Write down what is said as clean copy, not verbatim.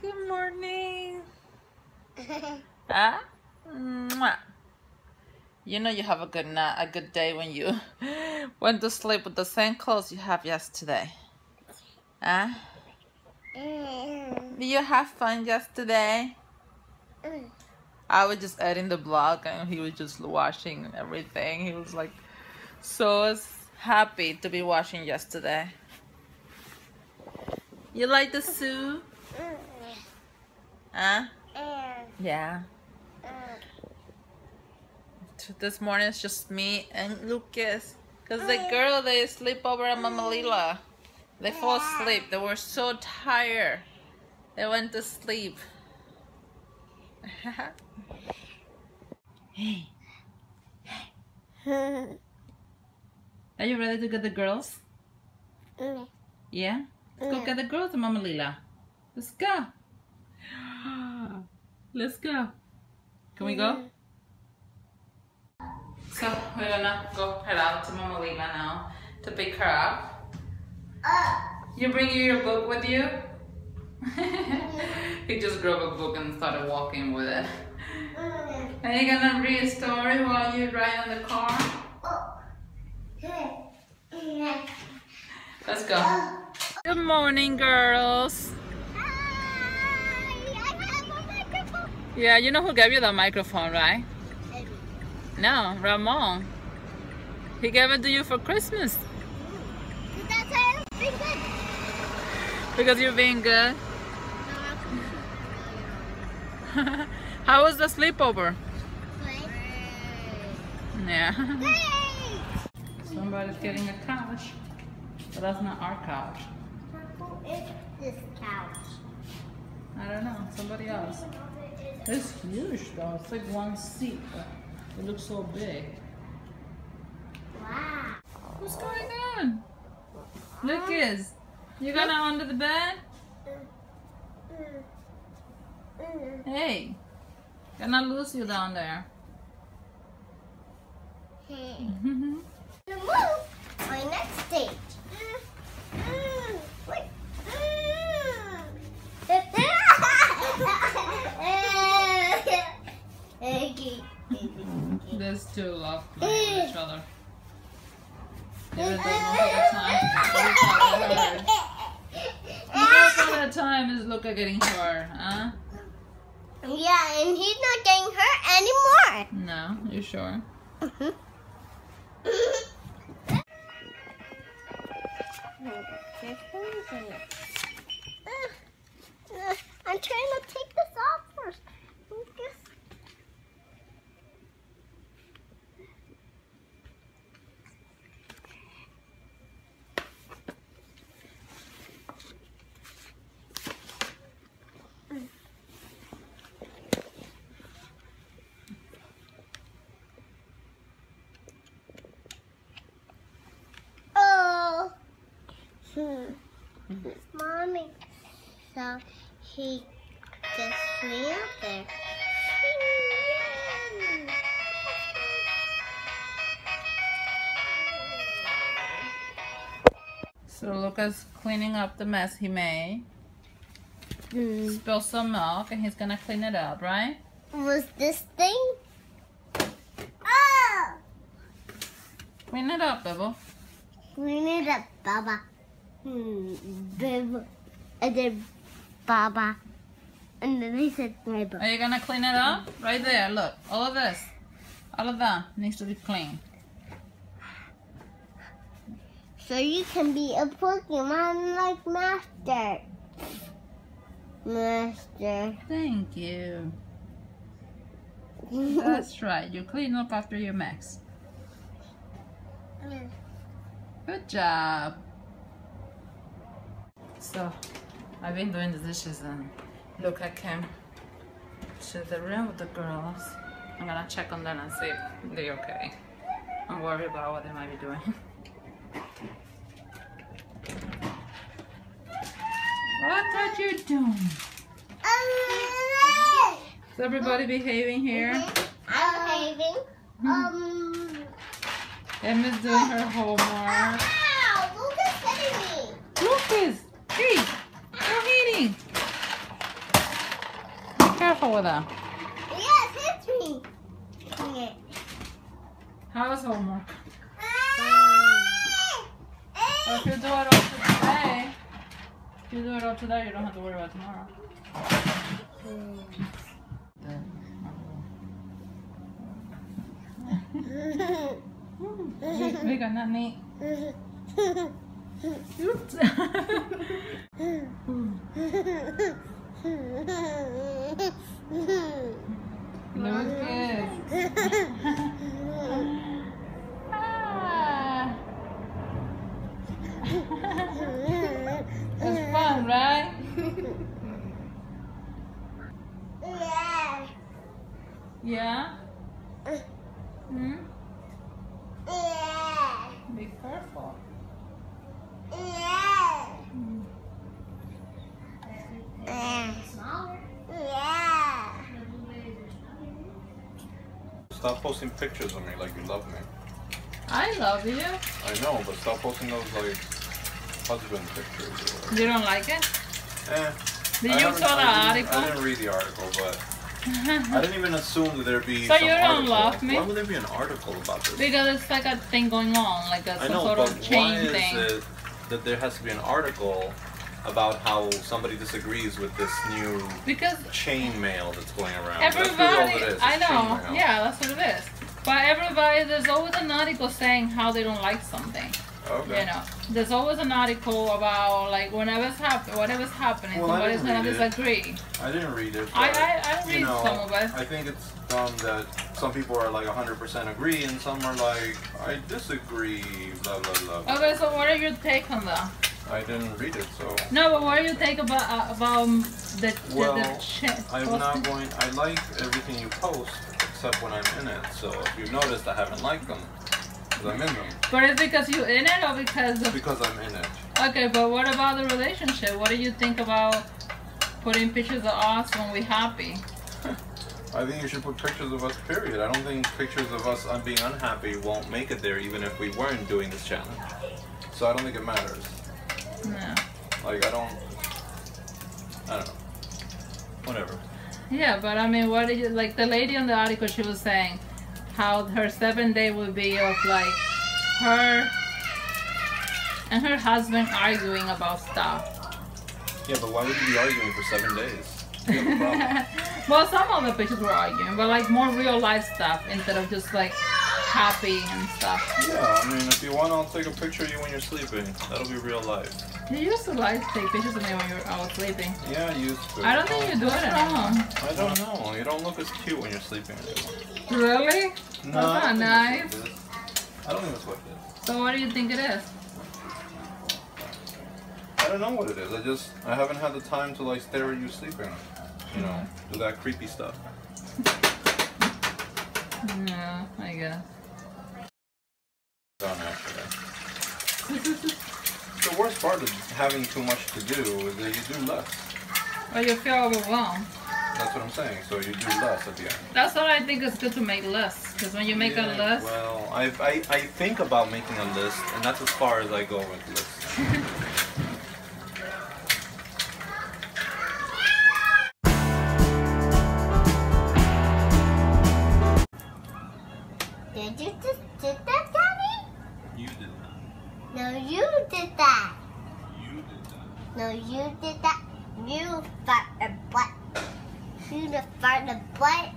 Good morning. You know you have a good night, a good day when you went to sleep with the same clothes you have yesterday. Did you have fun yesterday? I was just editing the vlog and he was just washing everything. He was like so happy to be washing yesterday. You like the soup? Yeah. This morning it's just me and Lucas. Because the girl, they sleep over at Mama Lila. They fall asleep. They were so tired. They went to sleep. Hey. Are you ready to get the girls? Yeah? Let's go get the girls, Mama Lila. Let's go. Let's go. Can we go? So we're gonna go head out to Mama Lila now to pick her up. You bring your book with you? He just grabbed a book and started walking with it. Are you gonna read a story while you ride on the car? Let's go. Good morning, girls. Hi, I have a microphone. Yeah, you know who gave you the microphone, right? No, Ramon. He gave it to you for Christmas. That's why I've been good. Because you're being good? How was the sleepover? Good. Yeah. Great. Somebody's getting a couch. But that's not our couch. Who is this couch? I don't know. Somebody else. It's huge though. It's like one seat. It looks so big. Wow. What's going on? Lucas, you gonna under the bed? Hey, gonna lose you down there. Hey. We'll move our next stage. Wait. These two love playing with each other. Most of the time is Luca getting hurt, huh? Yeah, and he's not getting hurt anymore. No, you sure? I'm trying to take this off first. Mommy, so he just flew out there. So Luca's cleaning up the mess he made. Spilled some milk and he's gonna clean it up, right? Was this thing? Oh! Clean it up, Bubba. Clean it up, Bubba. Bib, and then Baba, and then they said Baba. Are you gonna clean it up? Right there, look, all of this, all of that needs to be clean. So you can be a Pokemon like Master. Thank you. That's right, you clean up after your Max. Good job. So, I've been doing the dishes and Luca came to the room with the girls. I'm gonna check on them and see if they're okay. I'm worried about what they might be doing. What are you doing? Is everybody behaving here? I'm behaving. Emma's doing her homework. Ow! Lucas hitting me! Lucas! Hey, you're hitting! careful with them. Yes, hit me. Yeah. How was homework? Well, if you do it all today, you don't have to worry about tomorrow. Vika, not me. Oops. Lucas. It's fun, right? Yeah. Yeah? Hmm? Yeah. Be careful. Yeah. Hmm. Yeah. Stop posting pictures of me like you love me. I love you. I know, but stop posting those like husband pictures or whatever. You don't like it? Eh. Did you saw the article? I didn't read the article, but I didn't even assume that there'd be. So some you don't article. Love me? Why would there be an article about this? Because it's like a thing going on, like a some sort of chain thing. Is it that there has to be an article about how somebody disagrees with this new chain mail that's going around? Everybody, that's all it is. I know. Yeah, that's what it is. But everybody, there's always an article saying how they don't like something. Okay. You know, there's always an article about like whatever's happening, well, somebody's gonna disagree. I didn't read it. I read some of it. I think it's dumb that some people are like 100% agree and some are like I disagree. Blah blah blah. Okay, so what are your take on that? I didn't read it, so. No, but what do you think about the I'm not going. I like everything you post except when I'm in it. So if you've noticed, I haven't liked them. I'm in them. But it's because you're in it or because... Because I'm in it. Okay, but what about the relationship? What do you think about putting pictures of us when we're happy? I think you should put pictures of us, period. I don't think pictures of us being unhappy won't make it there even if we weren't doing this challenge. So I don't think it matters. No. Like, I don't know. Whatever. Yeah, but I mean, what did you... Like, the lady on the article, she was saying... how her 7th day would be of like her and her husband arguing about stuff. Yeah, but why would you be arguing for 7 days? You have a problem. Well, some of the pictures were arguing, but like more real life stuff instead of just like happy and stuff. Yeah, I mean, if you want, I'll take a picture of you when you're sleeping. That'll be real life. You used to like take pictures of me when you were out sleeping. Yeah, I used to. I don't think you do it anymore. I don't know. You don't look as cute when you're sleeping anymore. Really? No. That's not nice. I don't think it's what it is. So what do you think it is? I don't know what it is. I haven't had the time to like stare at you sleeping. You know, do that creepy stuff. No, I guess. The worst part of having too much to do is that you do less. Well, you feel overwhelmed. That's what I'm saying, so you do less at the end. That's what I think it's good to make less, because when you make a list... Well, I think about making a list, and that's as far as I go with lists. You fart the butt.